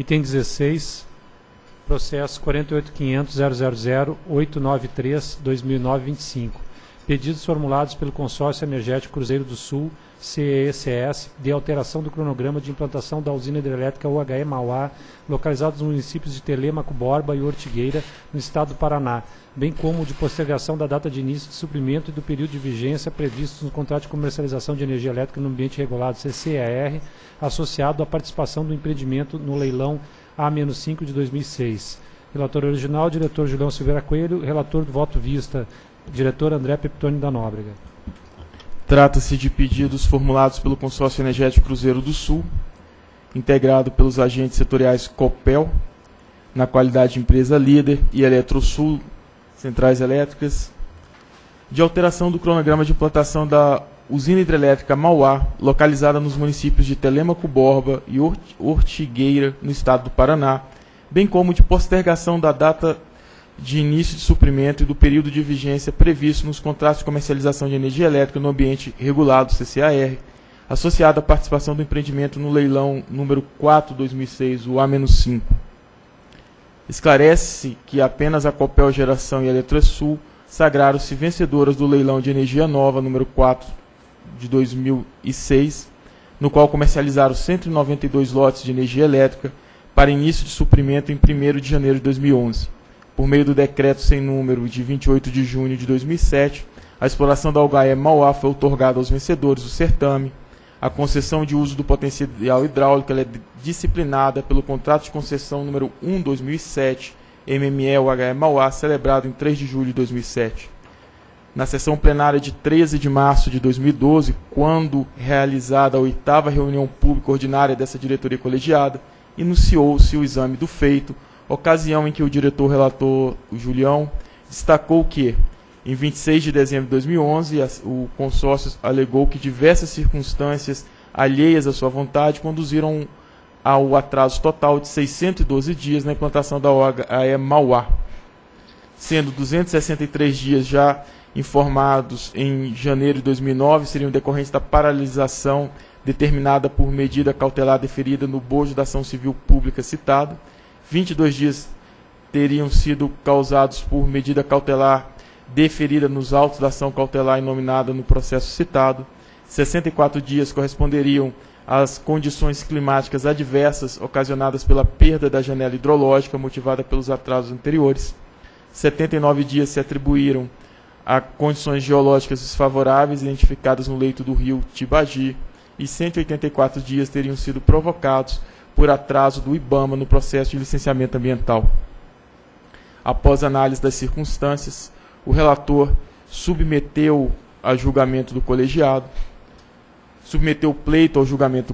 Item 16, processo 48.500.000.893.2009-25. Pedidos formulados pelo Consórcio Energético Cruzeiro do Sul, CECS, de alteração do cronograma de implantação da usina hidrelétrica UHE Mauá, localizada nos municípios de Telêmaco Borba e Ortigueira, no estado do Paraná, bem como de postergação da data de início de suprimento e do período de vigência previstos no contrato de comercialização de energia elétrica no ambiente regulado CCEAR, associado à participação do empreendimento no leilão A-5 de 2006. Relator original, diretor Julião Silveira Coelho, relator do voto vista, diretor André Pepitone da Nóbrega. Trata-se de pedidos formulados pelo Consórcio Energético Cruzeiro do Sul, integrado pelos agentes setoriais Copel, na qualidade de empresa líder, e EletroSul, centrais elétricas, de alteração do cronograma de implantação da usina hidrelétrica Mauá, localizada nos municípios de Telêmaco Borba e Ortigueira, no estado do Paraná, bem como de postergação da data de início de suprimento e do período de vigência previsto nos contratos de comercialização de energia elétrica no ambiente regulado CCAR, associado à participação do empreendimento no leilão número 4/2006, o A-5. Esclarece que apenas a Copel Geração e a EletroSul sagraram-se vencedoras do leilão de energia nova número 4 de 2006, no qual comercializaram 192 lotes de energia elétrica para início de suprimento em 1º de janeiro de 2011. Por meio do decreto sem número de 28 de junho de 2007, a exploração da UHE Mauá foi outorgada aos vencedores do certame. A concessão de uso do potencial hidráulico é disciplinada pelo contrato de concessão número 1/2007, MME UHE Mauá, celebrado em 3 de julho de 2007. Na sessão plenária de 13 de março de 2012, quando realizada a 8ª reunião pública ordinária dessa diretoria colegiada, iniciou-se o exame do feito, ocasião em que o diretor-relator Julião destacou que, em 26 de dezembro de 2011, o consórcio alegou que diversas circunstâncias alheias à sua vontade conduziram ao atraso total de 612 dias na implantação da UHE Mauá, sendo 263 dias já informados em janeiro de 2009 seriam decorrentes da paralisação determinada por medida cautelar deferida no bojo da ação civil pública citada, 22 dias teriam sido causados por medida cautelar deferida nos autos da ação cautelar inominada no processo citado, 64 dias corresponderiam às condições climáticas adversas ocasionadas pela perda da janela hidrológica motivada pelos atrasos anteriores, 79 dias se atribuíram a condições geológicas desfavoráveis identificadas no leito do rio Tibagi e 184 dias teriam sido provocados por atraso do IBAMA no processo de licenciamento ambiental. Após análise das circunstâncias, o relator submeteu o pleito ao julgamento do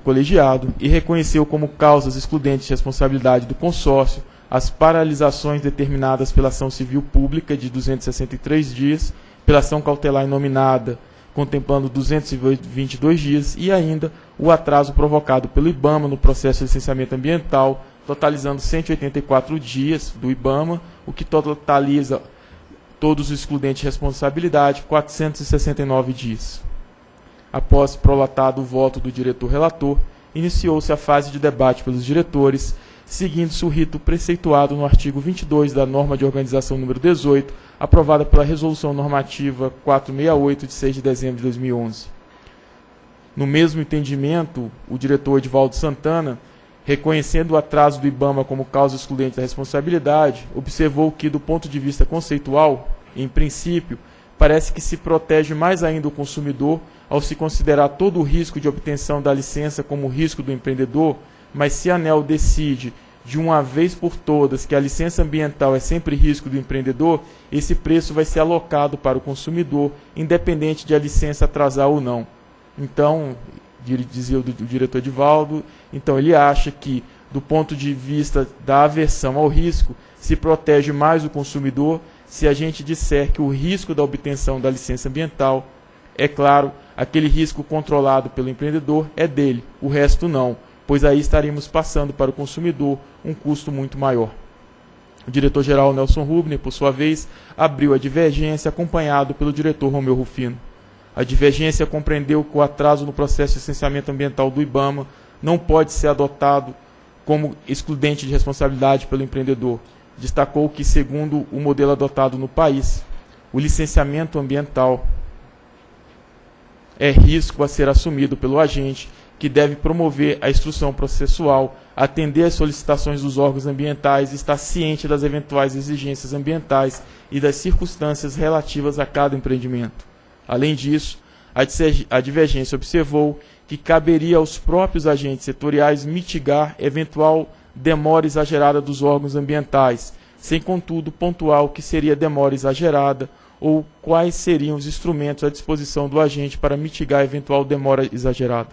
colegiado e reconheceu como causas excludentes de responsabilidade do consórcio as paralisações determinadas pela ação civil pública de 263 dias, pela ação cautelar inominada, contemplando 222 dias, e ainda o atraso provocado pelo IBAMA no processo de licenciamento ambiental, totalizando 184 dias do IBAMA, o que totaliza todos os excludentes de responsabilidade, 469 dias. Após prolatado o voto do diretor-relator, iniciou-se a fase de debate pelos diretores, seguindo-se o rito preceituado no artigo 22 da norma de organização número 18, aprovada pela Resolução Normativa 468, de 6 de dezembro de 2011. No mesmo entendimento, o diretor Edvaldo Santana, reconhecendo o atraso do IBAMA como causa excludente da responsabilidade, observou que, do ponto de vista conceitual, em princípio, parece que se protege mais ainda o consumidor ao se considerar todo o risco de obtenção da licença como risco do empreendedor, mas se a ANEEL decide de uma vez por todas que a licença ambiental é sempre risco do empreendedor, esse preço vai ser alocado para o consumidor, independente de a licença atrasar ou não. Então, dizia o diretor Edvaldo, então ele acha que, do ponto de vista da aversão ao risco, se protege mais o consumidor se a gente disser que o risco da obtenção da licença ambiental, é claro, aquele risco controlado pelo empreendedor é dele, o resto não, pois aí estaríamos passando para o consumidor um custo muito maior. O diretor-geral Nelson Hubner, por sua vez, abriu a divergência acompanhado pelo diretor Romeu Rufino. A divergência compreendeu que o atraso no processo de licenciamento ambiental do IBAMA não pode ser adotado como excludente de responsabilidade pelo empreendedor, destacou que, segundo o modelo adotado no país, o licenciamento ambiental é risco a ser assumido pelo agente, que deve promover a instrução processual, atender às solicitações dos órgãos ambientais e estar ciente das eventuais exigências ambientais e das circunstâncias relativas a cada empreendimento. Além disso, a divergência observou que caberia aos próprios agentes setoriais mitigar eventual demora exagerada dos órgãos ambientais, sem, contudo, pontuar o que seria demora exagerada ou quais seriam os instrumentos à disposição do agente para mitigar a eventual demora exagerada.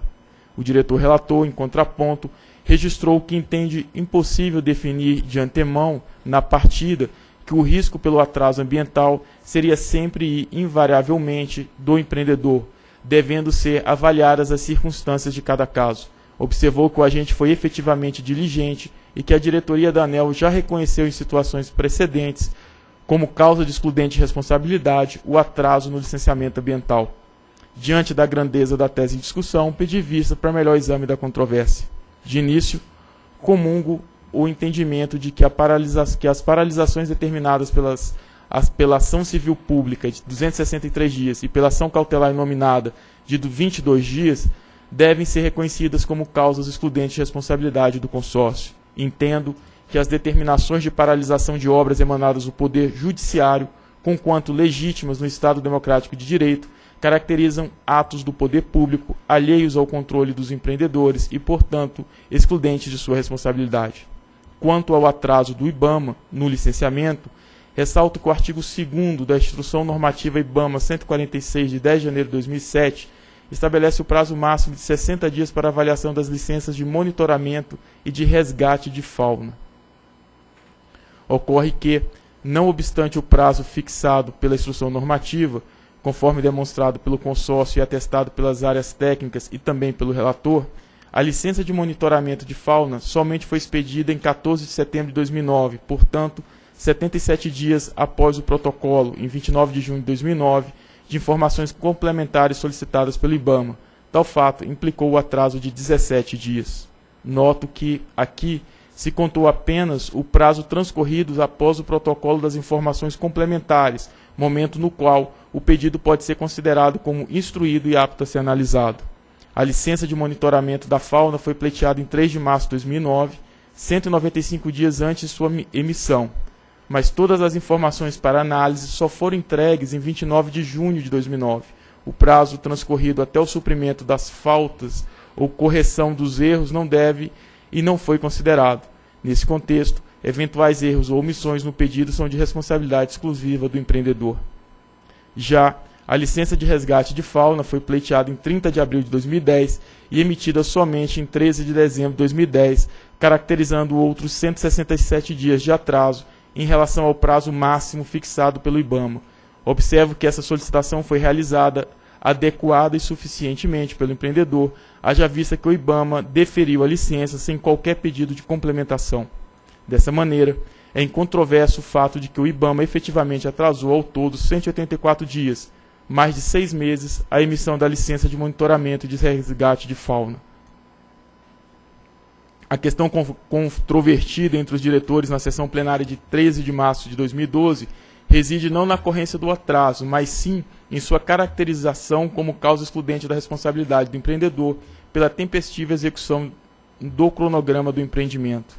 O diretor relator, em contraponto, registrou que entende impossível definir de antemão, na partida, que o risco pelo atraso ambiental seria sempre e invariavelmente do empreendedor, devendo ser avaliadas as circunstâncias de cada caso. Observou que o agente foi efetivamente diligente e que a diretoria da ANEEL já reconheceu em situações precedentes, como causa de excludente de responsabilidade, o atraso no licenciamento ambiental. Diante da grandeza da tese em discussão, pedi vista para melhor exame da controvérsia. De início, comungo o entendimento de que as paralisações determinadas pela ação civil pública de 263 dias e pela ação cautelar inominada de 22 dias devem ser reconhecidas como causas excludentes de responsabilidade do consórcio. Entendo que as determinações de paralisação de obras emanadas do Poder Judiciário, conquanto legítimas no Estado Democrático de Direito, caracterizam atos do poder público alheios ao controle dos empreendedores e, portanto, excludentes de sua responsabilidade. Quanto ao atraso do IBAMA no licenciamento, ressalto que o artigo 2º da Instrução Normativa IBAMA 146, de 10 de janeiro de 2007, estabelece o prazo máximo de 60 dias para avaliação das licenças de monitoramento e de resgate de fauna. Ocorre que, não obstante o prazo fixado pela Instrução Normativa, conforme demonstrado pelo consórcio e atestado pelas áreas técnicas e também pelo relator, a licença de monitoramento de fauna somente foi expedida em 14 de setembro de 2009, portanto, 77 dias após o protocolo, em 29 de junho de 2009, de informações complementares solicitadas pelo IBAMA. Tal fato implicou o atraso de 17 dias. Noto que, aqui, se contou apenas o prazo transcorrido após o protocolo das informações complementares, momento no qual o pedido pode ser considerado como instruído e apto a ser analisado. A licença de monitoramento da fauna foi pleiteada em 3 de março de 2009, 195 dias antes de sua emissão, mas todas as informações para análise só foram entregues em 29 de junho de 2009. O prazo transcorrido até o suprimento das faltas ou correção dos erros não deve e não foi considerado. Nesse contexto, eventuais erros ou omissões no pedido são de responsabilidade exclusiva do empreendedor. Já a licença de resgate de fauna foi pleiteada em 30 de abril de 2010 e emitida somente em 13 de dezembro de 2010, caracterizando outros 167 dias de atraso em relação ao prazo máximo fixado pelo IBAMA. Observo que essa solicitação foi realizada adequada e suficientemente pelo empreendedor, haja vista que o IBAMA deferiu a licença sem qualquer pedido de complementação. Dessa maneira, é incontroverso o fato de que o IBAMA efetivamente atrasou ao todo 184 dias, mais de 6 meses, a emissão da licença de monitoramento e de resgate de fauna. A questão controvertida entre os diretores na sessão plenária de 13 de março de 2012 reside não na ocorrência do atraso, mas sim em sua caracterização como causa excludente da responsabilidade do empreendedor pela tempestiva execução do cronograma do empreendimento.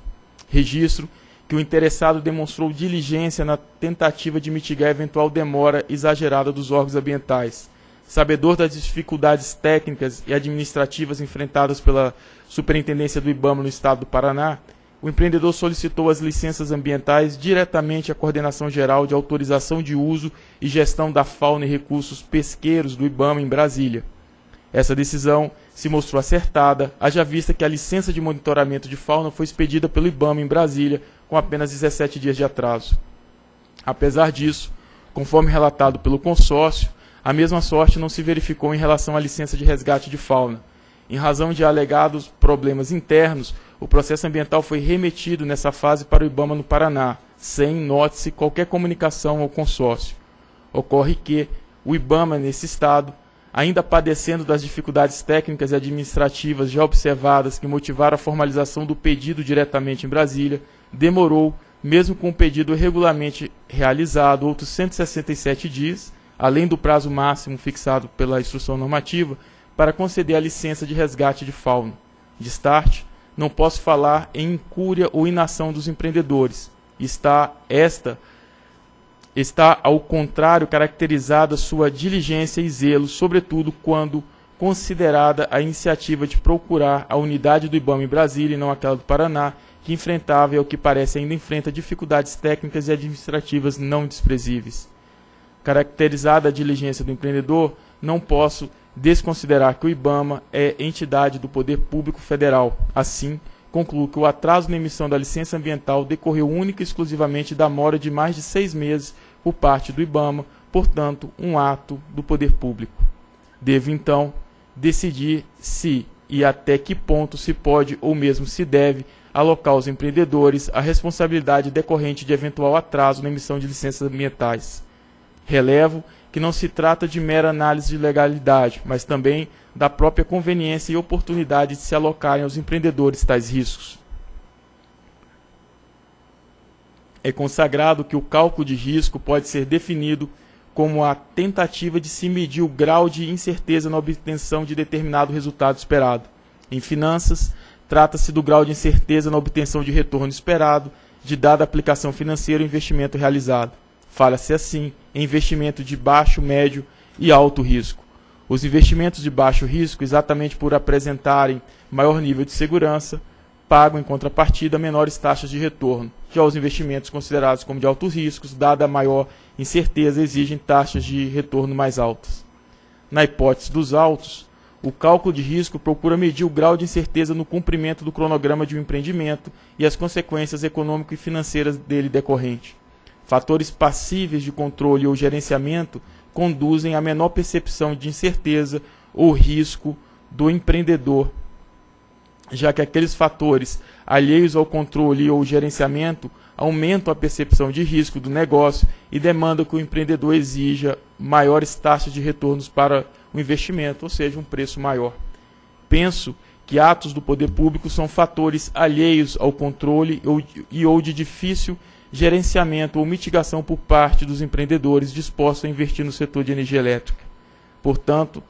Registro que o interessado demonstrou diligência na tentativa de mitigar a eventual demora exagerada dos órgãos ambientais. Sabedor das dificuldades técnicas e administrativas enfrentadas pela Superintendência do IBAMA no Estado do Paraná, o empreendedor solicitou as licenças ambientais diretamente à Coordenação Geral de Autorização de Uso e Gestão da Fauna e Recursos Pesqueiros do IBAMA em Brasília. Essa decisão se mostrou acertada, haja vista que a licença de monitoramento de fauna foi expedida pelo IBAMA em Brasília com apenas 17 dias de atraso. Apesar disso, conforme relatado pelo consórcio, a mesma sorte não se verificou em relação à licença de resgate de fauna. Em razão de alegados problemas internos, o processo ambiental foi remetido nessa fase para o IBAMA no Paraná, sem, note-se, qualquer comunicação ao consórcio. Ocorre que o IBAMA, nesse estado, ainda padecendo das dificuldades técnicas e administrativas já observadas que motivaram a formalização do pedido diretamente em Brasília, demorou, mesmo com o pedido regularmente realizado, outros 167 dias, além do prazo máximo fixado pela instrução normativa, para conceder a licença de resgate de fauna. De start, não posso falar em incúria ou inação dos empreendedores. Está, ao contrário, caracterizada sua diligência e zelo, sobretudo quando considerada a iniciativa de procurar a unidade do IBAMA em Brasília e não aquela do Paraná, que enfrentava e, ao que parece, ainda enfrenta dificuldades técnicas e administrativas não desprezíveis. Caracterizada a diligência do empreendedor, não posso desconsiderar que o IBAMA é entidade do Poder Público Federal. Assim, concluo que o atraso na emissão da licença ambiental decorreu única e exclusivamente da mora de mais de 6 meses por parte do IBAMA, portanto, um ato do poder público. Devo, então, decidir se e até que ponto se pode ou mesmo se deve alocar aos empreendedores a responsabilidade decorrente de eventual atraso na emissão de licenças ambientais. Relevo que não se trata de mera análise de legalidade, mas também da própria conveniência e oportunidade de se alocarem aos empreendedores tais riscos. É consagrado que o cálculo de risco pode ser definido como a tentativa de se medir o grau de incerteza na obtenção de determinado resultado esperado. Em finanças, trata-se do grau de incerteza na obtenção de retorno esperado de dada aplicação financeira ou investimento realizado. Fala-se assim em investimento de baixo, médio e alto risco. Os investimentos de baixo risco, exatamente por apresentarem maior nível de segurança, pagam em contrapartida menores taxas de retorno. Já os investimentos considerados como de altos riscos, dada a maior incerteza, exigem taxas de retorno mais altas. Na hipótese dos altos, o cálculo de risco procura medir o grau de incerteza no cumprimento do cronograma de um empreendimento e as consequências econômicas e financeiras dele decorrentes. Fatores passíveis de controle ou gerenciamento conduzem à menor percepção de incerteza ou risco do empreendedor, já que aqueles fatores alheios ao controle ou gerenciamento aumentam a percepção de risco do negócio e demandam que o empreendedor exija maiores taxas de retornos para o investimento, ou seja, um preço maior. Penso que atos do poder público são fatores alheios ao controle ou de difícil gerenciamento ou mitigação por parte dos empreendedores dispostos a investir no setor de energia elétrica. Portanto,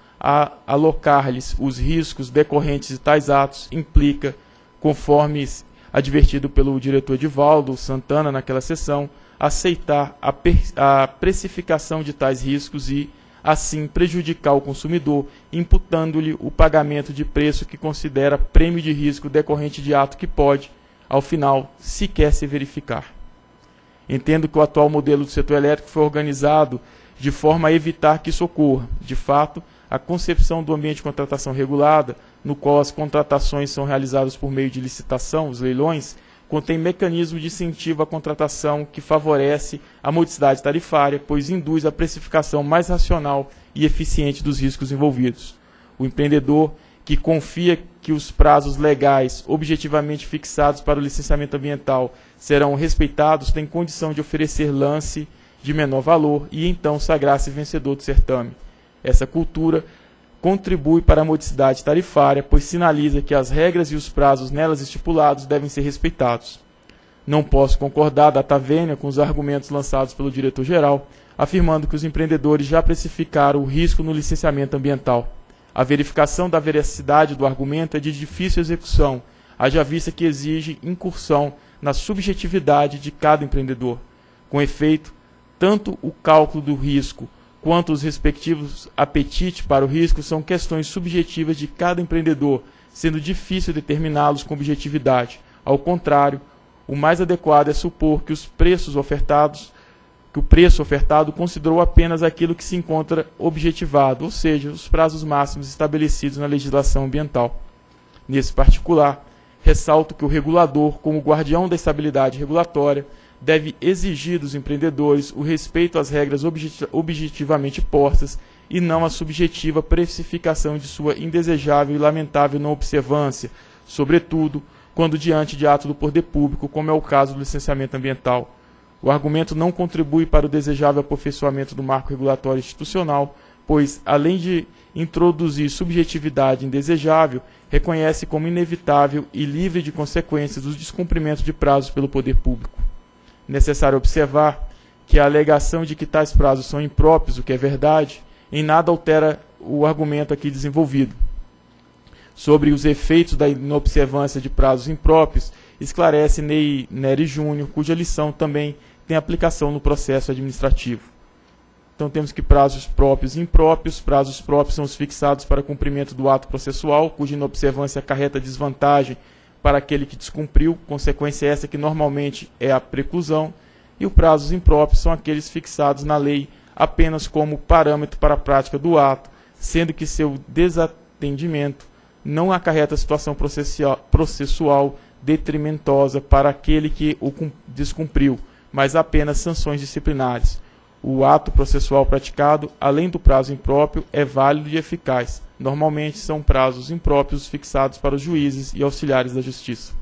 alocar-lhes os riscos decorrentes de tais atos implica, conforme advertido pelo diretor Edvaldo Santana naquela sessão, aceitar a precificação de tais riscos e, assim, prejudicar o consumidor, imputando-lhe o pagamento de preço que considera prêmio de risco decorrente de ato que pode, ao final, sequer se verificar. Entendo que o atual modelo do setor elétrico foi organizado de forma a evitar que isso ocorra. De fato, a concepção do ambiente de contratação regulada, no qual as contratações são realizadas por meio de licitação, os leilões, contém mecanismo de incentivo à contratação que favorece a modicidade tarifária, pois induz a precificação mais racional e eficiente dos riscos envolvidos. O empreendedor que confia que os prazos legais objetivamente fixados para o licenciamento ambiental serão respeitados, tem condição de oferecer lance de menor valor e então sagrar-se vencedor do certame. Essa cultura contribui para a modicidade tarifária, pois sinaliza que as regras e os prazos nelas estipulados devem ser respeitados. Não posso concordar data vênia com os argumentos lançados pelo diretor-geral, afirmando que os empreendedores já precificaram o risco no licenciamento ambiental. A verificação da veracidade do argumento é de difícil execução, haja vista que exige incursão na subjetividade de cada empreendedor. Com efeito, tanto o cálculo do risco quanto os respectivos apetites para o risco são questões subjetivas de cada empreendedor, sendo difícil determiná-los com objetividade. Ao contrário, o mais adequado é supor que o preço ofertado considerou apenas aquilo que se encontra objetivado, ou seja, os prazos máximos estabelecidos na legislação ambiental. Nesse particular, ressalto que o regulador, como guardião da estabilidade regulatória, deve exigir dos empreendedores o respeito às regras objetivamente postas e não a subjetiva precificação de sua indesejável e lamentável não observância, sobretudo quando diante de ato do poder público, como é o caso do licenciamento ambiental. O argumento não contribui para o desejável aperfeiçoamento do marco regulatório institucional, pois, além de introduzir subjetividade indesejável, reconhece como inevitável e livre de consequências os descumprimentos de prazos pelo poder público. Necessário observar que a alegação de que tais prazos são impróprios, o que é verdade, em nada altera o argumento aqui desenvolvido. Sobre os efeitos da inobservância de prazos impróprios, esclarece Ney Nery Júnior, cuja lição também tem aplicação no processo administrativo. Então temos que prazos próprios e impróprios. Prazos próprios são os fixados para cumprimento do ato processual, cuja inobservância acarreta desvantagem para aquele que descumpriu, consequência essa que normalmente é a preclusão, e os prazos impróprios são aqueles fixados na lei apenas como parâmetro para a prática do ato, sendo que seu desatendimento não acarreta situação processual detrimentosa para aquele que o descumpriu, mas apenas sanções disciplinares. O ato processual praticado, além do prazo impróprio, é válido e eficaz. Normalmente são prazos impróprios fixados para os juízes e auxiliares da justiça.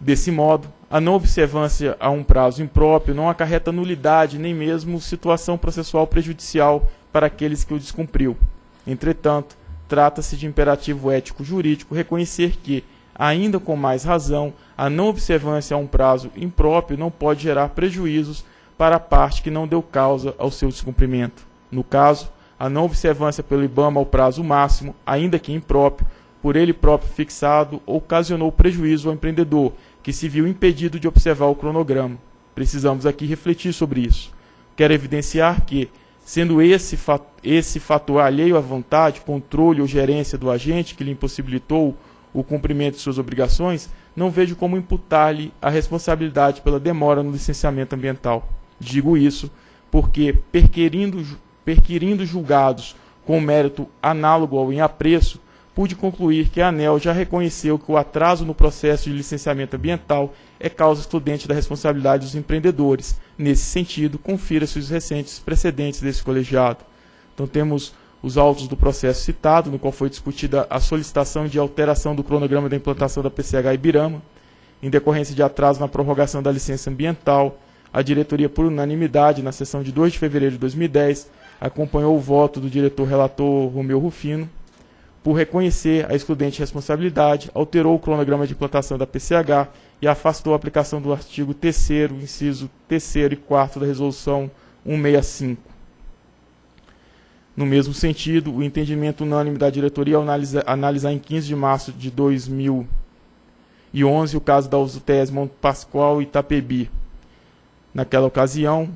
Desse modo, a não observância a um prazo impróprio não acarreta nulidade nem mesmo situação processual prejudicial para aqueles que o descumpriu. Entretanto, trata-se de imperativo ético-jurídico reconhecer que, ainda com mais razão, a não observância a um prazo impróprio não pode gerar prejuízos para a parte que não deu causa ao seu descumprimento. No caso, a não observância pelo IBAMA ao prazo máximo, ainda que impróprio, por ele próprio fixado, ocasionou prejuízo ao empreendedor, que se viu impedido de observar o cronograma. Precisamos aqui refletir sobre isso. Quero evidenciar que, sendo esse fator alheio à vontade, controle ou gerência do agente que lhe impossibilitou o cumprimento de suas obrigações, não vejo como imputar-lhe a responsabilidade pela demora no licenciamento ambiental. Digo isso porque, perquirindo julgados com mérito análogo ao inapreço, pude concluir que a ANEEL já reconheceu que o atraso no processo de licenciamento ambiental é causa excludente da responsabilidade dos empreendedores. Nesse sentido, confira-se os recentes precedentes desse colegiado. Então temos os autos do processo citado, no qual foi discutida a solicitação de alteração do cronograma da implantação da PCH Ibirama, em decorrência de atraso na prorrogação da licença ambiental. A diretoria, por unanimidade, na sessão de 2 de fevereiro de 2010, acompanhou o voto do diretor-relator Romeu Rufino. Por reconhecer a excludente responsabilidade, alterou o cronograma de implantação da PCH e afastou a aplicação do artigo 3º, inciso 3º e 4º da Resolução 165. No mesmo sentido, o entendimento unânime da diretoria ao analisar em 15 de março de 2011 o caso da UTS Monte Pascoal e Itapebi. Naquela ocasião,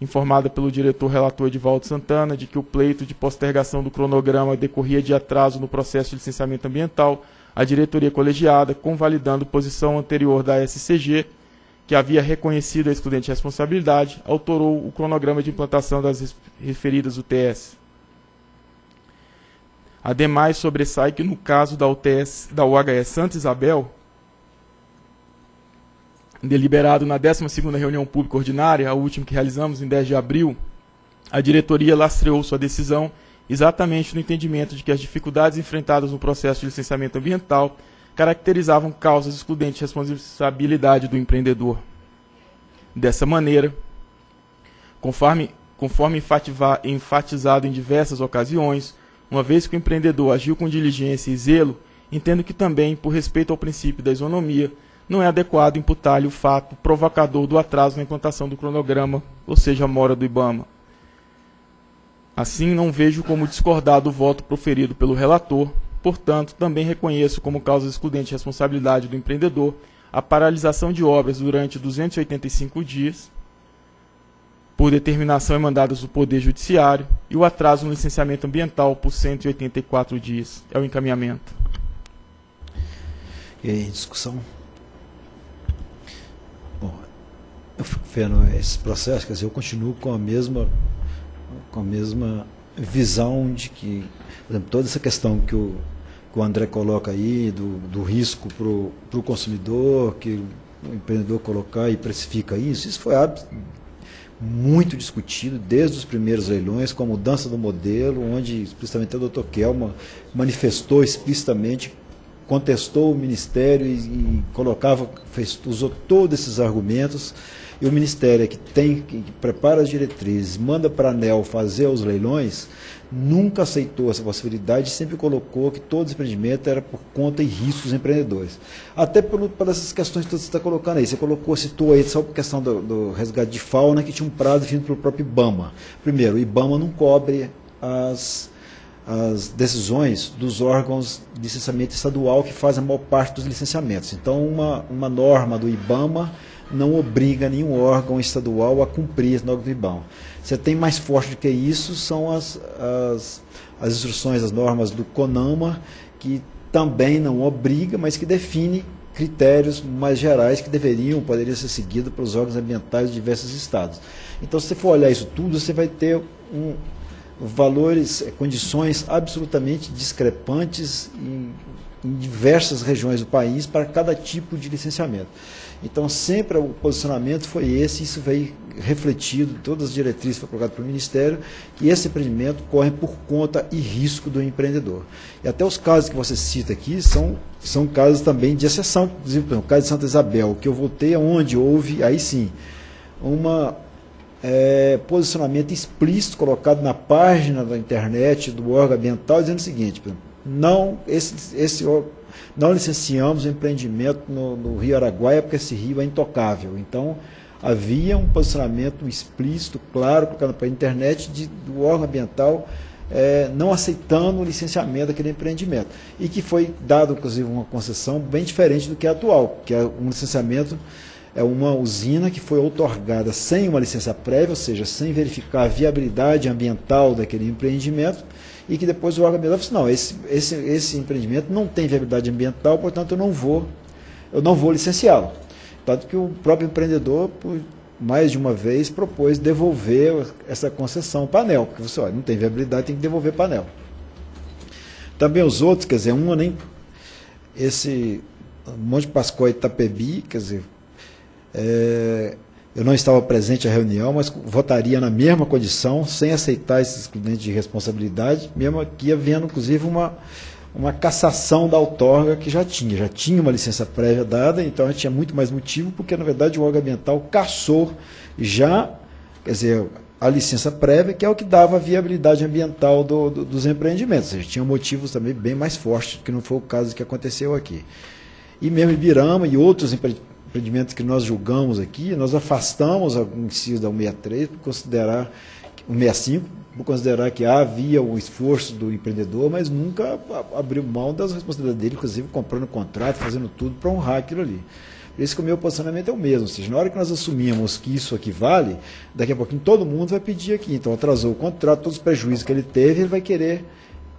informada pelo diretor-relator Edvaldo Santana de que o pleito de postergação do cronograma decorria de atraso no processo de licenciamento ambiental, a diretoria colegiada, convalidando posição anterior da SCG, que havia reconhecido a excludente responsabilidade, autorou o cronograma de implantação das referidas UTS. Ademais, sobressai que no caso da UTS da UHS Santa Isabel, deliberado na 12ª reunião pública ordinária, a última que realizamos em 10 de abril, a diretoria lastreou sua decisão exatamente no entendimento de que as dificuldades enfrentadas no processo de licenciamento ambiental caracterizavam causas excludentes de responsabilidade do empreendedor. Dessa maneira, conforme enfatizado em diversas ocasiões, uma vez que o empreendedor agiu com diligência e zelo, entendo que também, por respeito ao princípio da isonomia, não é adequado imputar-lhe o fato provocador do atraso na implantação do cronograma, ou seja, a mora do IBAMA. Assim, não vejo como discordar do voto proferido pelo relator, portanto, também reconheço como causa excludente de responsabilidade do empreendedor a paralisação de obras durante 285 dias, por determinação emandadas do Poder Judiciário, e o atraso no licenciamento ambiental por 184 dias. É o encaminhamento. E aí, discussão? Fernando, esse processo, quer dizer, eu continuo com a mesma visão de que, por exemplo, toda essa questão que o André coloca aí, do risco para o consumidor, que o empreendedor colocar e precifica isso foi muito discutido desde os primeiros leilões, com a mudança do modelo, onde explicitamente o Dr. Kelman manifestou explicitamente contestou o Ministério e colocava, usou todos esses argumentos. E o Ministério que prepara as diretrizes, manda para a ANEEL fazer os leilões, nunca aceitou essa possibilidade e sempre colocou que todo empreendimento era por conta e risco dos empreendedores. Até por essas questões que você está colocando aí. Você citou aí só por questão do resgate de fauna, que tinha um prazo definido pelo próprio IBAMA. Primeiro, o IBAMA não cobre as decisões dos órgãos de licenciamento estadual que fazem a maior parte dos licenciamentos. Então, uma norma do IBAMA não obriga nenhum órgão estadual a cumprir esse norma do IBAMA. Você tem mais forte do que isso, são as instruções, as normas do CONAMA, que também não obriga, mas que define critérios mais gerais que poderiam ser seguidos pelos órgãos ambientais de diversos estados. Então, se você for olhar isso tudo, você vai ter valores, condições absolutamente discrepantes em diversas regiões do país para cada tipo de licenciamento. Então, sempre o posicionamento foi esse, isso veio refletido, todas as diretrizes foram colocadas pelo Ministério, que esse empreendimento corre por conta e risco do empreendedor. E até os casos que você cita aqui são casos também de exceção, inclusive o caso de Santa Isabel, que eu voltei aonde houve, aí sim, posicionamento explícito colocado na página da internet do órgão ambiental, dizendo o seguinte: não licenciamos o empreendimento no Rio Araguaia porque esse rio é intocável. Então, havia um posicionamento explícito, claro, colocado na internet do órgão ambiental, não aceitando o licenciamento daquele empreendimento. E que foi dado, inclusive, uma concessão bem diferente do que é atual, que é um licenciamento. É uma usina que foi outorgada sem uma licença prévia, ou seja, sem verificar a viabilidade ambiental daquele empreendimento, e que depois o órgão ambiental disse: não, esse empreendimento não tem viabilidade ambiental, portanto eu não vou licenciá-lo. Tanto que o próprio empreendedor, por mais de uma vez, propôs devolver essa concessão para a ANEEL, porque você olha, não tem viabilidade, tem que devolver para a ANEEL. Também os outros, quer dizer, esse Monte Pascoal e Itapebi, quer dizer, eu não estava presente à reunião, mas votaria na mesma condição, sem aceitar esse excludente de responsabilidade, mesmo aqui havendo, inclusive, uma cassação da outorga que já tinha uma licença prévia dada, então a gente tinha muito mais motivo, porque, na verdade, o órgão ambiental cassou a licença prévia, que é o que dava a viabilidade ambiental dos empreendimentos. A gente tinha motivos também bem mais fortes, que não foi o caso que aconteceu aqui. E mesmo Ibirama e outros empreendimentos que nós julgamos aqui, nós afastamos o inciso da 163 por considerar, 165, por considerar que havia o esforço do empreendedor, mas nunca abriu mão das responsabilidades dele, inclusive comprando contrato, fazendo tudo para honrar aquilo ali. Por isso que o meu posicionamento é o mesmo, ou seja, na hora que nós assumimos que isso aqui vale, daqui a pouquinho todo mundo vai pedir aqui, então atrasou o contrato, todos os prejuízos que ele teve, ele vai querer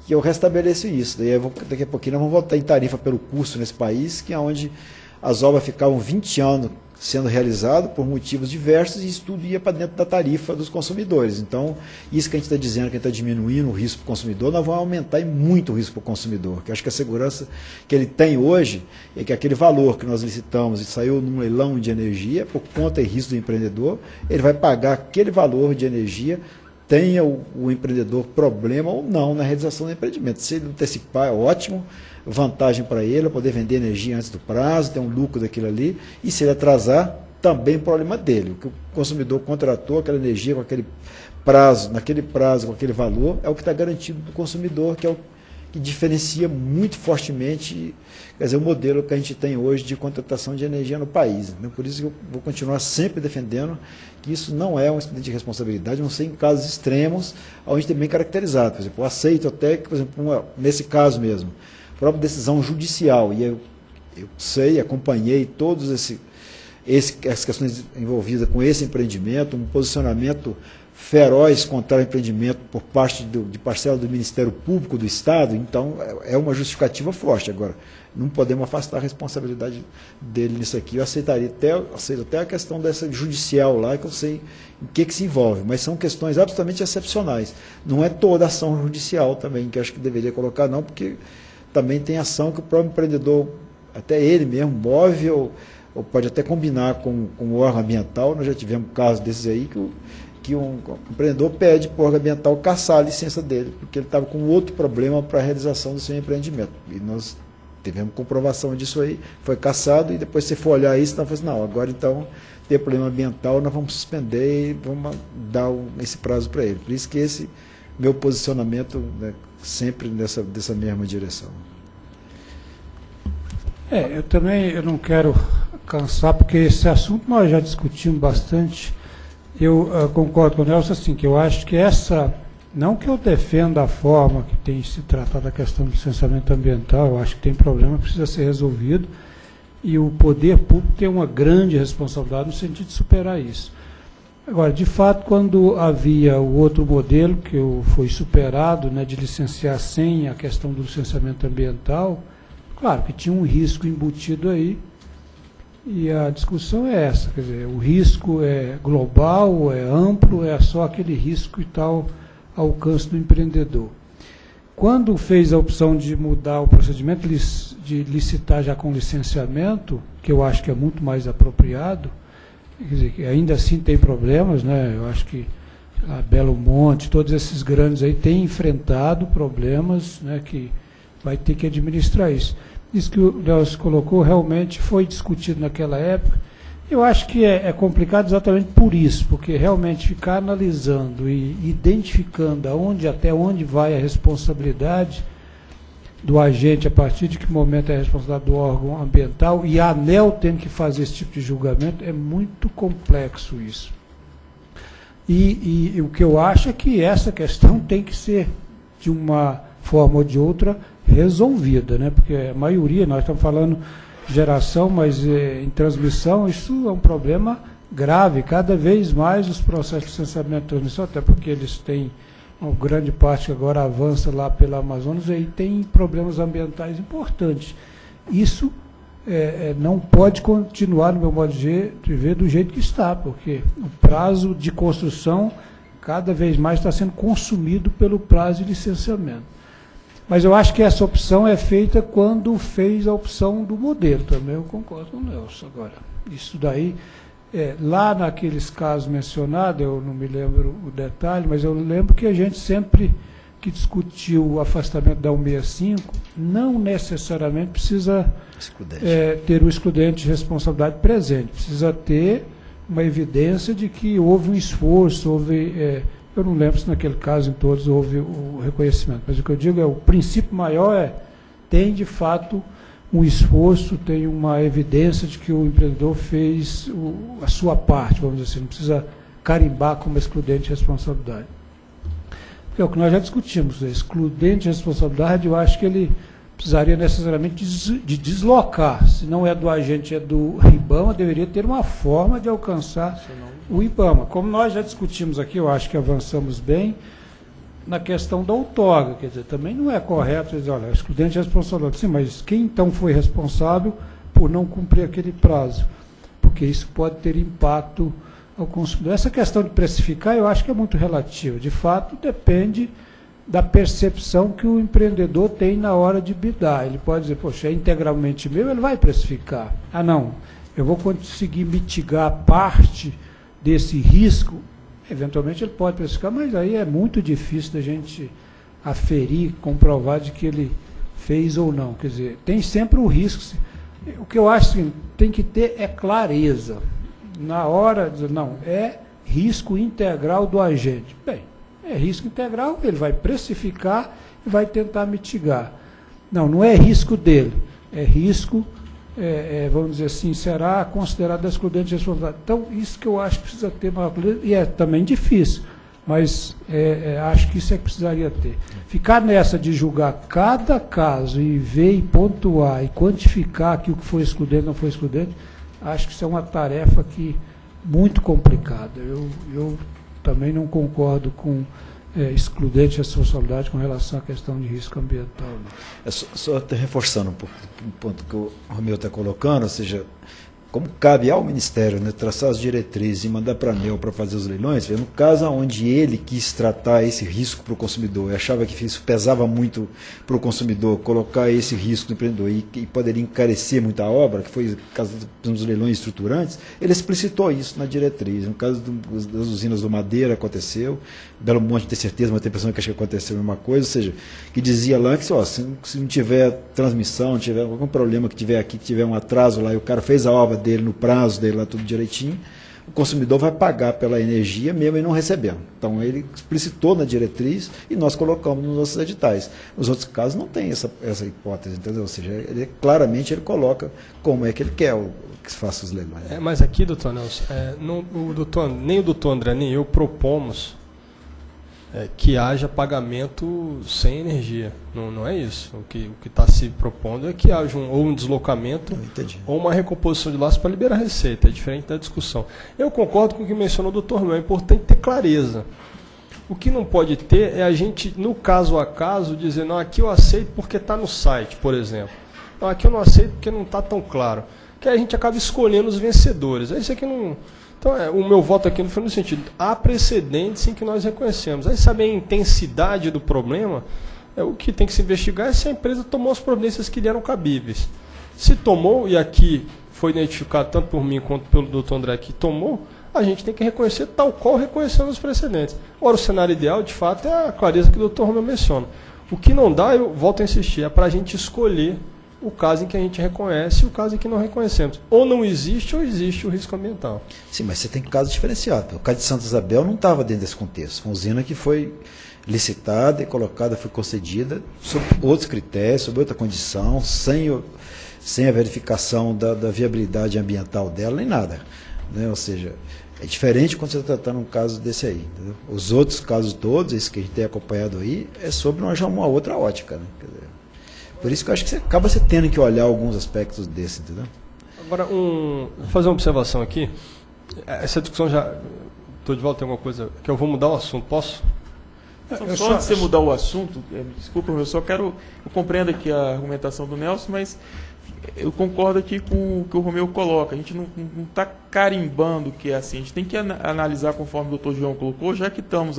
que eu restabeleça isso. Daí daqui a pouquinho nós vamos voltar em tarifa pelo custo nesse país, que é onde as obras ficavam 20 anos sendo realizadas por motivos diversos e isso tudo ia para dentro da tarifa dos consumidores. Então, isso que a gente está dizendo, que a gente está diminuindo o risco para o consumidor, nós vamos aumentar muito o risco para o consumidor, que eu acho que a segurança que ele tem hoje é que aquele valor que nós licitamos e saiu num leilão de energia, por conta e risco do empreendedor, ele vai pagar aquele valor de energia, tenha o empreendedor problema ou não na realização do empreendimento. Se ele antecipar, é ótimo, vantagem para ele, poder vender energia antes do prazo, ter um lucro daquilo ali, e se ele atrasar, também problema dele. O que o consumidor contratou aquela energia com aquele prazo, naquele prazo, com aquele valor, é o que está garantido do consumidor, que é o que diferencia muito fortemente, quer dizer, o modelo que a gente tem hoje de contratação de energia no país. Então, por isso que eu vou continuar sempre defendendo que isso não é um excludente de responsabilidade, não sei em casos extremos, onde tem bem caracterizado. Por exemplo, eu aceito até que, por exemplo, nesse caso mesmo, a própria decisão judicial, e eu sei, acompanhei todas as questões envolvidas com esse empreendimento, um posicionamento feroz contra o empreendimento por parte de parcela do Ministério Público do Estado, então é uma justificativa forte. Agora, não podemos afastar a responsabilidade dele nisso aqui. Eu aceito até a questão dessa judicial lá, que eu sei em que se envolve, mas são questões absolutamente excepcionais. Não é toda ação judicial também, que eu acho que deveria colocar, não, porque também tem ação que o próprio empreendedor, até ele mesmo, move ou pode até combinar com o órgão ambiental. Nós já tivemos casos desses aí que um empreendedor pede para o órgão ambiental cassar a licença dele, porque ele estava com outro problema para a realização do seu empreendimento. E nós tivemos comprovação disso aí, foi cassado, e depois se for olhar isso, nós falamos, não, agora então tem problema ambiental, nós vamos suspender e vamos dar esse prazo para ele. Por isso que esse meu posicionamento, né, sempre dessa mesma direção. É, eu também não quero cansar, porque esse assunto nós já discutimos bastante. Eu concordo com o Nelson, assim, que eu acho que essa... Não que eu defenda a forma que tem se tratado a questão do licenciamento ambiental, eu acho que tem problema, precisa ser resolvido, e o poder público tem uma grande responsabilidade no sentido de superar isso. Agora, de fato, quando havia o outro modelo, que foi superado, né, de licenciar sem a questão do licenciamento ambiental, claro que tinha um risco embutido aí, e a discussão é essa, quer dizer, o risco é global, é amplo, é só aquele risco e tal... alcance do empreendedor. Quando fez a opção de mudar o procedimento, de licitar já com licenciamento, que eu acho que é muito mais apropriado, quer dizer, que ainda assim tem problemas, né? Eu acho que a Belo Monte, todos esses grandes aí têm enfrentado problemas, né, que vai ter que administrar isso. Isso que o Leócio colocou realmente foi discutido naquela época. Eu acho que é complicado exatamente por isso, porque realmente ficar analisando e identificando até onde vai a responsabilidade do agente, a partir de que momento é a responsabilidade do órgão ambiental, e a ANEEL tendo que fazer esse tipo de julgamento, é muito complexo isso. E o que eu acho é que essa questão tem que ser, de uma forma ou de outra, resolvida, né? Porque a maioria, nós estamos falando... geração, mas em transmissão, isso é um problema grave. Cada vez mais os processos de licenciamento de transmissão, até porque eles têm uma grande parte que agora avança lá pela Amazonas, e aí tem problemas ambientais importantes. Isso não pode continuar, no meu modo de ver, do jeito que está, porque o prazo de construção cada vez mais está sendo consumido pelo prazo de licenciamento. Mas eu acho que essa opção é feita quando fez a opção do modelo, também eu concordo com o Nelson. Agora, isso daí, lá naqueles casos mencionados, eu não me lembro o detalhe, mas eu lembro que a gente sempre que discutiu o afastamento da 165, não necessariamente precisa ter o excludente de responsabilidade presente, precisa ter uma evidência de que houve um esforço, houve... eu não lembro se naquele caso, em todos, houve o reconhecimento. Mas o que eu digo é, o princípio maior é, tem de fato um esforço, tem uma evidência de que o empreendedor fez a sua parte, vamos dizer assim, não precisa carimbar como excludente de responsabilidade. Porque é o que nós já discutimos, excludente de responsabilidade, eu acho que ele precisaria necessariamente de deslocar. Se não é do agente, é do IBAMA, deveria ter uma forma de alcançar o IBAMA. Como nós já discutimos aqui, eu acho que avançamos bem, na questão da outorga, quer dizer, também não é correto dizer, olha, o excludente é responsável. Sim, mas quem então foi responsável por não cumprir aquele prazo? Porque isso pode ter impacto ao consumidor. Essa questão de precificar, eu acho que é muito relativa. De fato, depende da percepção que o empreendedor tem na hora de bidar. Ele pode dizer, poxa, é integralmente meu, ele vai precificar. Ah, não, eu vou conseguir mitigar parte desse risco, eventualmente ele pode precificar, mas aí é muito difícil da gente aferir, comprovar de que ele fez ou não. Quer dizer, tem sempre o risco. O que eu acho que tem que ter é clareza. Na hora, dizer, não, é risco integral do agente. Bem, é risco integral, ele vai precificar e vai tentar mitigar. Não, não é risco dele, é risco... vamos dizer assim, será considerado excludente de responsabilidade. Então, isso que eu acho que precisa ter maior clareza, e é também difícil, mas acho que isso é que precisaria ter. Ficar nessa de julgar cada caso e ver e pontuar e quantificar aquilo que foi excludente, não foi excludente, acho que isso é uma tarefa que muito complicada. Eu também não concordo com excludente de responsabilidade com relação à questão de risco ambiental. Só reforçando um pouco o ponto que o Romeu está colocando, ou seja, como cabe ao Ministério, né, traçar as diretrizes e mandar para a ANEEL para fazer os leilões, no caso onde ele quis tratar esse risco para o consumidor, eu achava que isso pesava muito para o consumidor, colocar esse risco do empreendedor e poderia encarecer muito a obra, que foi o caso dos leilões estruturantes, ele explicitou isso na diretriz. No caso das usinas do Madeira aconteceu, Belo Monte tem certeza, mas tem pessoa que acha que aconteceu a mesma coisa, ou seja, que dizia lá que ó, se não tiver transmissão, não tiver algum problema que tiver aqui, que tiver um atraso lá e o cara fez a obra dele no prazo dele lá tudo direitinho, o consumidor vai pagar pela energia mesmo e não recebendo. Então ele explicitou na diretriz e nós colocamos nos nossos editais. Nos outros casos não tem essa hipótese, entendeu? Ou seja, claramente ele coloca como é que ele quer que se faça os leilões. É, mas aqui, doutor Nelson, nem o doutor André nem eu propomos que haja pagamento sem energia. Não é isso. O que está se propondo é que haja um deslocamento ou uma recomposição de laços para liberar a receita. É diferente da discussão. Eu concordo com o que mencionou o doutor Romeu. É importante ter clareza. O que não pode ter é a gente, no caso a caso, dizer, não, aqui eu aceito porque está no site, por exemplo. Não, aqui eu não aceito porque não está tão claro. Que a gente acaba escolhendo os vencedores. É isso aqui não... Então, o meu voto aqui não foi no sentido, há precedentes em que nós reconhecemos. Aí, saber a intensidade do problema, o que tem que se investigar é se a empresa tomou as providências que lhe eram cabíveis. Se tomou, e aqui foi identificado tanto por mim quanto pelo doutor André que tomou, a gente tem que reconhecer tal qual reconhecemos os precedentes. Ora, o cenário ideal, de fato, é a clareza que o doutor Romeu menciona. O que não dá, eu volto a insistir, é para a gente escolher o caso em que a gente reconhece e o caso em que não reconhecemos. Ou não existe, ou existe o risco ambiental. Sim, mas você tem casos diferenciados. O caso de Santa Isabel não estava dentro desse contexto. Foi uma usina que foi licitada e colocada, foi concedida sob outros critérios, sob outra condição, sem a verificação da viabilidade ambiental dela, nem nada. Né? Ou seja, é diferente quando você está tratando um caso desse aí. Entendeu? Os outros casos todos, esse que a gente tem acompanhado aí, é sobre uma outra ótica, né? Quer dizer, por isso que eu acho que você acaba tendo que olhar alguns aspectos desse, entendeu? Agora, vou fazer uma observação aqui. Essa discussão já... Estou de volta, tem alguma coisa que eu vou mudar o assunto, posso? Só antes de você mudar o assunto, desculpa, eu só quero... Eu compreendo aqui a argumentação do Nelson, mas eu concordo aqui com o que o Romeu coloca. A gente não está carimbando que é assim. A gente tem que analisar, conforme o doutor João colocou, já que estamos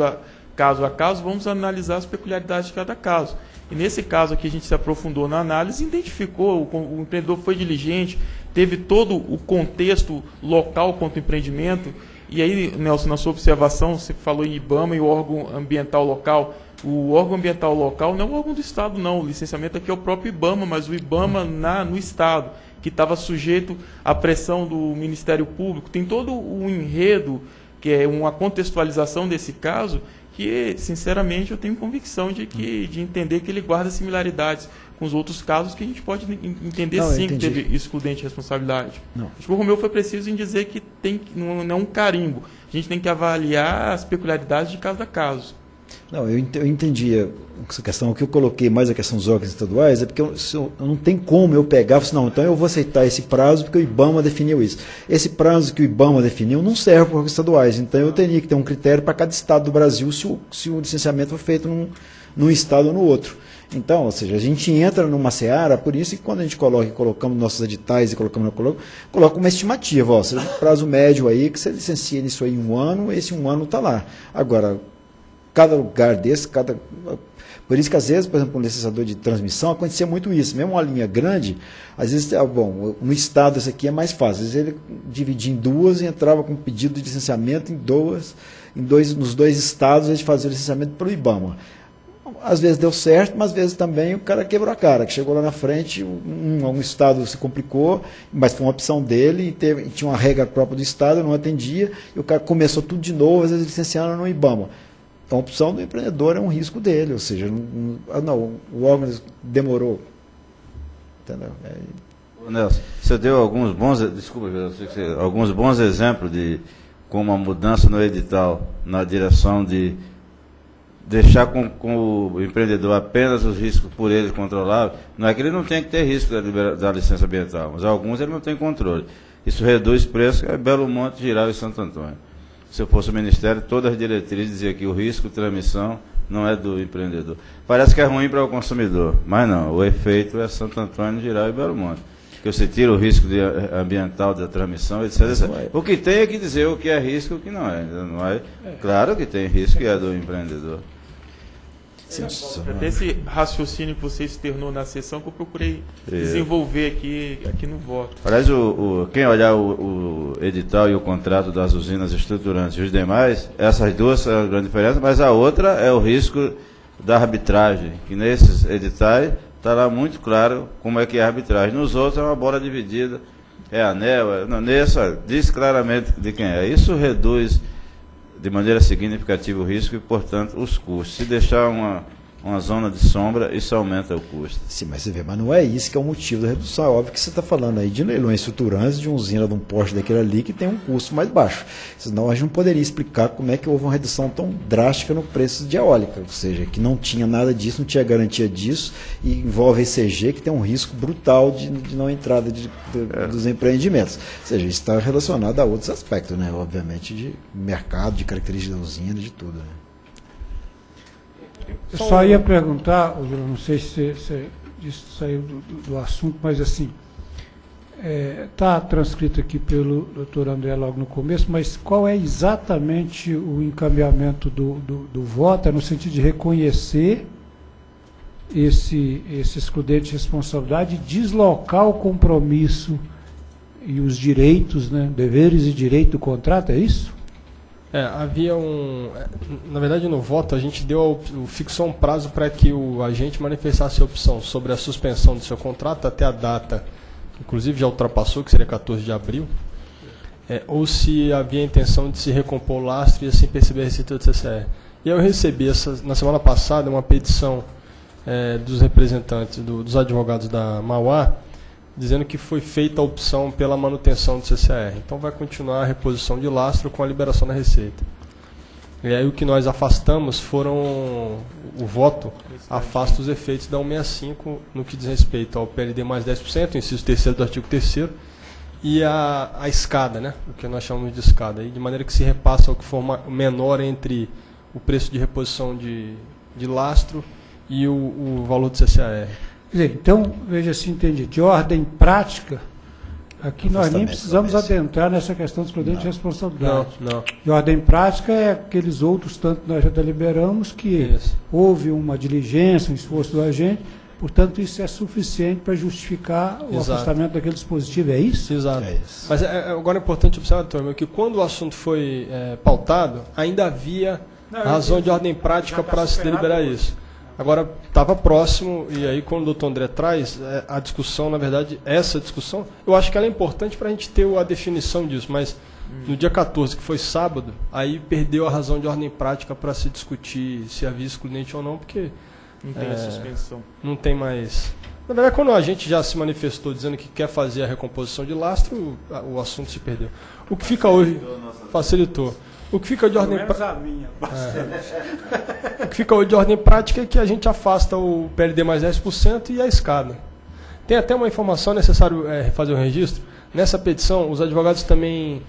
caso a caso, vamos analisar as peculiaridades de cada caso. E nesse caso aqui a gente se aprofundou na análise e identificou, o empreendedor foi diligente, teve todo o contexto local quanto ao empreendimento. E aí, Nelson, na sua observação, você falou em IBAMA e o órgão ambiental local. O órgão ambiental local não é o órgão do Estado, não. O licenciamento aqui é o próprio IBAMA, mas o IBAMA no Estado, que estava sujeito à pressão do Ministério Público. Tem todo o enredo, que é uma contextualização desse caso, que, sinceramente, eu tenho convicção de entender que ele guarda similaridades com os outros casos, que a gente pode entender sim que teve excludente de responsabilidade. Acho que o Romeu foi preciso em dizer que não é um carimbo. A gente tem que avaliar as peculiaridades de caso a caso. Não, eu entendi essa questão. O que eu coloquei mais a questão dos órgãos estaduais é porque eu não tem como eu pegar, não, então eu vou aceitar esse prazo porque o IBAMA definiu isso. Esse prazo que o IBAMA definiu não serve para órgãos estaduais, então eu teria que ter um critério para cada estado do Brasil se o licenciamento for feito num estado ou no outro. Então, ou seja, a gente entra numa seara, por isso que quando a gente colocamos nossos editais e coloca uma estimativa, ó, seja, um prazo médio aí, que você licencia isso aí em um ano, esse um ano está lá. Agora, cada lugar desse, por isso que às vezes, por exemplo, um licenciador de transmissão, acontecia muito isso, mesmo uma linha grande, às vezes, bom, no estado isso aqui é mais fácil, às vezes ele dividia em duas e entrava com pedido de licenciamento nos dois estados, a gente fazia o licenciamento para o IBAMA. Às vezes deu certo, mas às vezes também o cara quebrou a cara, que chegou lá na frente, um estado se complicou, mas foi uma opção dele, e tinha uma regra própria do estado, não atendia, e o cara começou tudo de novo, às vezes licenciando no IBAMA. A opção do empreendedor é um risco dele, ou seja, o órgão demorou. Entendeu? Nelson, você deu alguns bons exemplos de como a mudança no edital na direção de deixar com o empreendedor apenas os riscos por ele controláveis. Não é que ele não tem que ter risco da licença ambiental, mas alguns ele não tem controle. Isso reduz preço, é Belo Monte, Girau e Santo Antônio. Se eu fosse o Ministério, todas as diretrizes diziam que o risco de transmissão não é do empreendedor. Parece que é ruim para o consumidor, mas não. O efeito é Santo Antônio, Girau e Belo Monte. que você tira o risco ambiental da transmissão, etc. O que tem é que dizer o que é risco e o que não é. Não é. Claro que tem risco e é do empreendedor. Até esse raciocínio que você externou na sessão que eu procurei desenvolver aqui no voto. Aliás, quem olhar o edital e o contrato das usinas estruturantes e os demais, essas duas são a grande diferença, mas a outra é o risco da arbitragem, que nesses editais está lá muito claro como é que é a arbitragem. Nos outros é uma bola dividida, é ANEEL, nessa diz claramente de quem é. Isso reduz de maneira significativa o risco e, portanto, os custos. Se deixar uma zona de sombra, isso aumenta o custo. Sim, mas você vê, mas não é isso que é o motivo da redução. É óbvio que você está falando aí de leilões estruturantes, de uma usina, de um poste daquele ali, que tem um custo mais baixo. Senão a gente não poderia explicar como é que houve uma redução tão drástica no preço de eólica, ou seja, que não tinha nada disso, não tinha garantia disso, e envolve ECG, que tem um risco brutal de não entrada dos empreendimentos. Ou seja, isso está relacionado a outros aspectos, né? Obviamente, de mercado, de características da usina, de tudo, né? Eu só ia perguntar, não sei se isso saiu do assunto, mas assim, está transcrito aqui pelo doutor André logo no começo, mas qual é exatamente o encaminhamento do voto, no sentido de reconhecer esse excludente de responsabilidade, deslocar o compromisso e os direitos, né, deveres e direito do contrato, é isso? Havia na verdade, no voto, a gente fixou um prazo para que o agente manifestasse a opção sobre a suspensão do seu contrato até a data, inclusive já ultrapassou, que seria 14 de abril, ou se havia a intenção de se recompor o lastro e assim perceber a receita do CCEAR. E eu recebi, na semana passada, uma petição dos representantes, dos advogados da Mauá, dizendo que foi feita a opção pela manutenção do CCEAR. Então vai continuar a reposição de lastro com a liberação da receita. E aí o que nós afastamos o voto afasta os efeitos da 165 no que diz respeito ao PLD mais 10%, inciso 3º do artigo 3º, e a escada, né? O que nós chamamos de escada. E de maneira que se repassa o que for menor entre o preço de reposição de lastro e o valor do CCEAR. Então, veja se entendi, de ordem prática, aqui nós nem precisamos adentrar nessa questão do excludente de responsabilidade. Não. De ordem prática é aqueles outros tanto que nós já deliberamos que houve uma diligência, um esforço do agente, portanto isso é suficiente para justificar o afastamento daquele dispositivo, é isso? Exato. Mas agora é importante observar, Antônio, que quando o assunto foi pautado, ainda havia razão de ordem prática para se deliberar isso. Agora, estava próximo, e aí quando o doutor André traz a discussão, na verdade, essa discussão, eu acho que ela é importante para a gente ter a definição disso, mas no dia 14, que foi sábado, aí perdeu a razão de ordem prática para se discutir se havia excludente ou não, porque não tem a suspensão. Não tem mais. Na verdade, quando a gente já se manifestou dizendo que quer fazer a recomposição de lastro, o assunto se perdeu. O que fica hoje facilitou. O que fica de ordem prática. O que fica hoje de ordem prática é que a gente afasta o PLD mais 10% e a escada. Tem até uma informação necessário fazer o registro. Nessa petição, os advogados também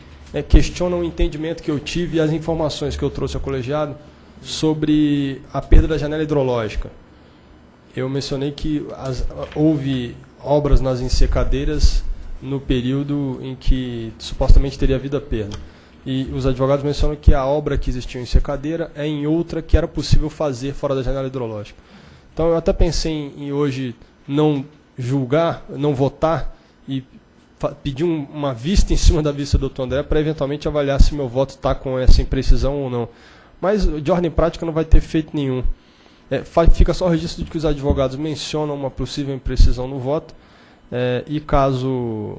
questionam o entendimento que eu tive e as informações que eu trouxe ao colegiado sobre a perda da janela hidrológica. Eu mencionei que houve obras nas ensecadeiras no período em que supostamente teria havido a perda. E os advogados mencionam que a obra que existiu em secadeira é em outra que era possível fazer fora da janela hidrológica. Então eu até pensei em hoje não julgar, não votar e pedir uma vista em cima da vista do Dr. André para eventualmente avaliar se meu voto está com essa imprecisão ou não. Mas de ordem prática não vai ter efeito nenhum. Fica só o registro de que os advogados mencionam uma possível imprecisão no voto e caso...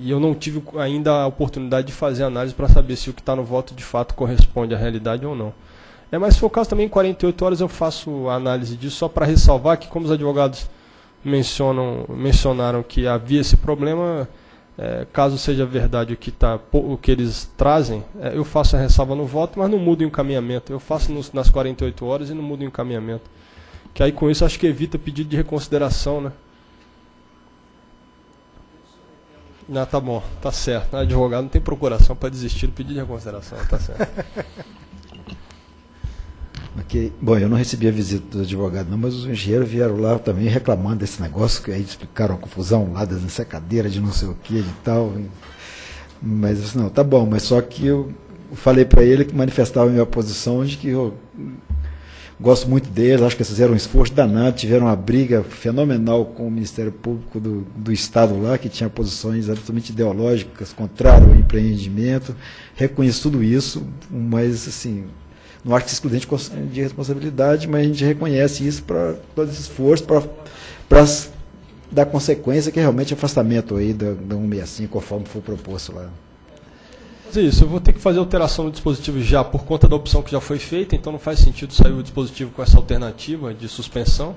E eu não tive ainda a oportunidade de fazer análise para saber se o que está no voto de fato corresponde à realidade ou não. Mas se for o caso também, em 48 horas eu faço a análise disso, só para ressalvar que como os advogados mencionaram que havia esse problema, caso seja verdade o que eles trazem, eu faço a ressalva no voto, mas não mudo o encaminhamento. Eu faço nas 48 horas e não mudo o encaminhamento. Que aí com isso acho que evita pedido de reconsideração, né? Não, tá bom, tá certo. Advogado não tem procuração para desistir do pedido de reconsideração, tá certo. Okay. Bom, eu não recebi a visita dos advogados, não, mas os engenheiros vieram lá também reclamando desse negócio, que aí explicaram a confusão lá das secadeiras de não sei o que e tal. Mas eu disse, não, tá bom, mas só que eu falei para ele que manifestava a minha posição de que eu gosto muito deles, acho que eles fizeram um esforço danado, tiveram uma briga fenomenal com o Ministério Público do Estado lá, que tinha posições absolutamente ideológicas, contrárias ao empreendimento, reconheço tudo isso, mas assim, não acho que seja excludente de responsabilidade, mas a gente reconhece isso para todo esse esforço, para dar consequência que é realmente afastamento aí da 165, conforme for proposto lá. Isso, eu vou ter que fazer alteração no dispositivo já por conta da opção que já foi feita, então não faz sentido sair o dispositivo com essa alternativa de suspensão.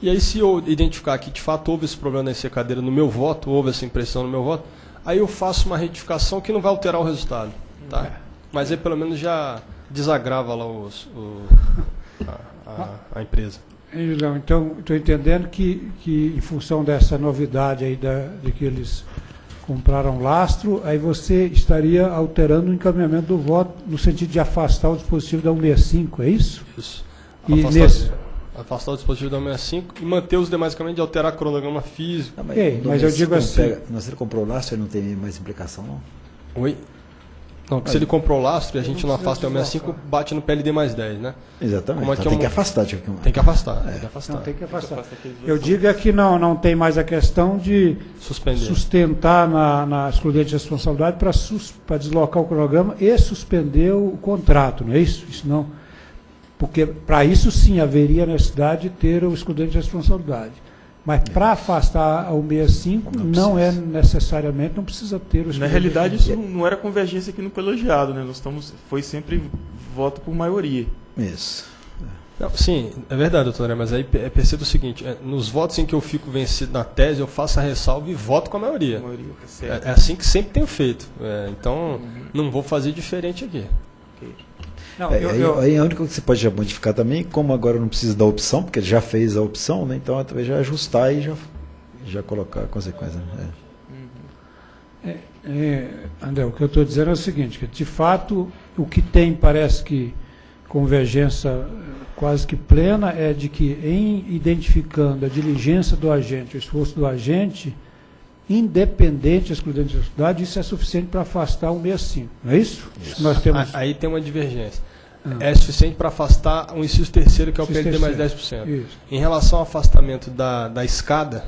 E aí se eu identificar que de fato houve esse problema na secadeira no meu voto, houve essa impressão no meu voto, aí eu faço uma retificação que não vai alterar o resultado, tá? É. Mas aí pelo menos já desagrava lá a empresa. Então, estou entendendo que em função dessa novidade aí de que eles compraram lastro, aí você estaria alterando o encaminhamento do voto no sentido de afastar o dispositivo da 165, é isso? Isso. E afastar o dispositivo da 165 e manter os demais caminhos de alterar o cronograma físico. Não, mas eu digo assim... Se ele comprou o lastro, ele não tem mais implicação, não? Oi? Não, porque se ele comprou o lastro e a gente não afasta o 165, bate no PLD mais 10, né? Exatamente. Então, tem que afastar. Tem que afastar. Tem que afastar. Eu digo é que não tem mais a questão de sustentar na excludente de responsabilidade para deslocar o cronograma e suspender o contrato, não é isso? Isso não. Porque para isso sim haveria necessidade de ter o excludente de responsabilidade. Mas para afastar o 165, não é necessariamente, não precisa ter os... Na realidade, isso não era convergência aqui no colegiado, né? Nós estamos, foi sempre voto por maioria. Isso. Não, sim, é verdade, doutor André, mas aí percebo o seguinte, nos votos em que eu fico vencido na tese, eu faço a ressalva e voto com a maioria. É assim que sempre tenho feito. Então, não vou fazer diferente aqui. Ok. Não, aí a única coisa que você pode já modificar também, como agora não precisa da opção, porque ele já fez a opção, né, então talvez já ajustar e já colocar a consequência. Né? André, o que eu estou dizendo é o seguinte, que de fato o que tem, parece que convergência quase que plena, é de que em identificando a diligência do agente, o esforço do agente, independente, excludente da sociedade, isso é suficiente para afastar o 165, não é isso? Isso. Nós temos... Aí tem uma divergência. É suficiente para afastar o inciso terceiro, que é o PLD mais 10%. Isso. Em relação ao afastamento da escada,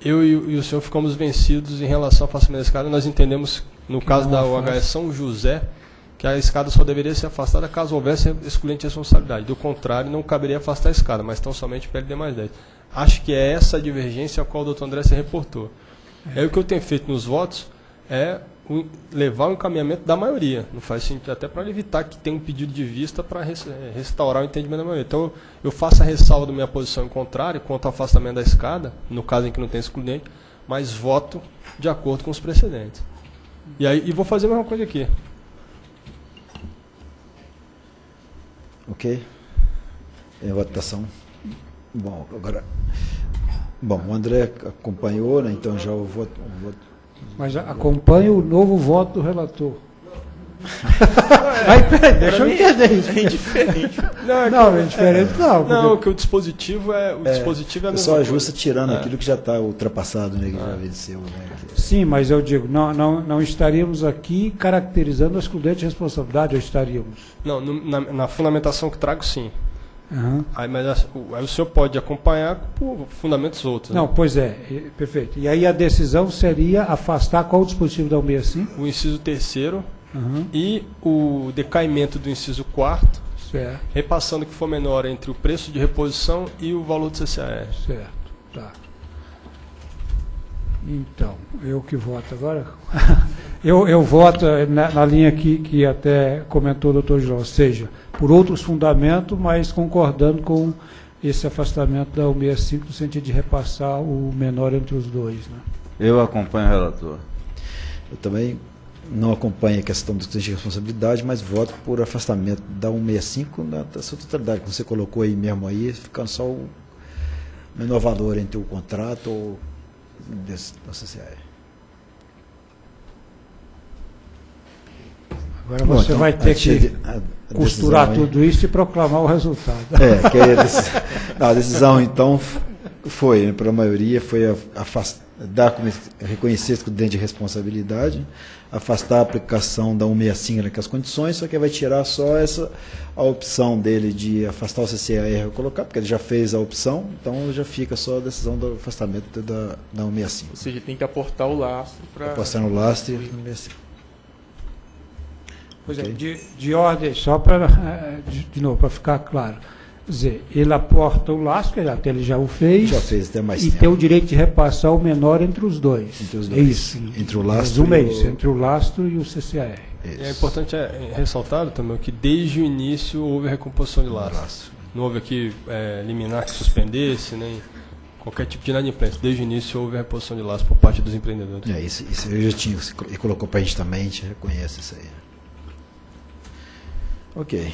eu e o senhor ficamos vencidos em relação ao afastamento da escada. Nós entendemos, no caso da UHS São José, que a escada só deveria ser afastada caso houvesse excludente de responsabilidade. Do contrário, não caberia afastar a escada, mas tão somente o PLD mais 10%. Acho que é essa a divergência a qual o doutor André se reportou. Aí o que eu tenho feito nos votos é levar o encaminhamento da maioria. Não faz sentido, até para evitar que tenha um pedido de vista para restaurar o entendimento da maioria. Então, eu faço a ressalva da minha posição em contrário quanto ao afastamento da escada, no caso em que não tem excludente, mas voto de acordo com os precedentes. E vou fazer a mesma coisa aqui. Ok. É a votação. Bom, agora. Bom, o André acompanhou, né? Então já o voto. Mas acompanha o novo voto do relator. Deixa eu entender isso. É indiferente. Não, é indiferente não. Não, porque o dispositivo é. O dispositivo é só ajusta tirando aquilo que já está ultrapassado, né? Que já venceu. Né? Sim, mas eu digo, não estaríamos aqui caracterizando a excludente de responsabilidade, ou estaríamos? Não, na fundamentação que trago, sim. Uhum. Aí o senhor pode acompanhar por fundamentos outros. Não, né? Pois é, perfeito. E aí a decisão seria afastar qual o dispositivo da 165? O inciso terceiro e o decaimento do inciso quarto, certo. Repassando que for menor entre o preço de reposição e o valor do CCEAR. Certo, tá. Então, eu que voto agora? eu voto na linha que até comentou o doutor João, ou seja, por outros fundamentos, mas concordando com esse afastamento da 165 no sentido de repassar o menor entre os dois. Né? Eu acompanho o relator. Eu também não acompanho a questão dos crimes de responsabilidade, mas voto por afastamento da 165 na sua totalidade, como você colocou aí mesmo, aí, ficando só o menor valor entre o contrato ou... da CCEAR. Agora você vai ter que costurar tudo isso e proclamar o resultado. É, que a decisão, então, foi, para a maioria, foi reconhecer esse dente de responsabilidade, afastar a aplicação da 165 naquelas condições, só que vai tirar só a opção dele de afastar o CCEAR e colocar, porque ele já fez a opção, então já fica só a decisão do afastamento da 165. Ou seja, tem que aportar o lastro para... Aportar no lastro e 165. Pois okay. É, de ordem, só para, de novo, para ficar claro. Quer dizer, ele aporta o lastro, até ele já o fez. Já fez até mais tempo. E tem o direito de repassar o menor entre os dois. Entre os dois. É isso. Entre o lastro e o... Entre o lastro e o CCR. Isso. É importante ressaltar também que desde o início houve a recomposição de lastro. Não houve aqui liminar que suspendesse, nem qualquer tipo de inadimplência. Desde o início houve a reposição de lastro por parte dos empreendedores. É, isso eu já tinha, e colocou para a gente também, a gente reconhece isso aí. Ok.